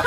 What?